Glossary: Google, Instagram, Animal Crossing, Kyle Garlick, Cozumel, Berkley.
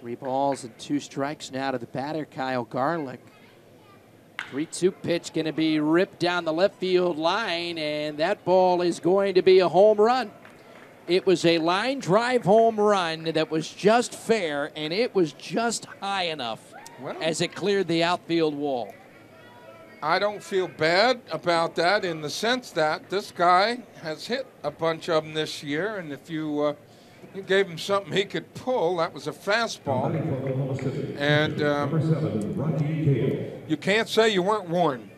Three balls and two strikes now to the batter, Kyle Garlick. 3-2 pitch going to be ripped down the left field line, and that ball is going to be a home run. It was a line drive home run that was just fair, and it was just high enough as it cleared the outfield wall. I don't feel bad about that in the sense that this guy has hit a bunch of them this year, and if you you gave him something he could pull, that was a fastball, and you can't say you weren't warned.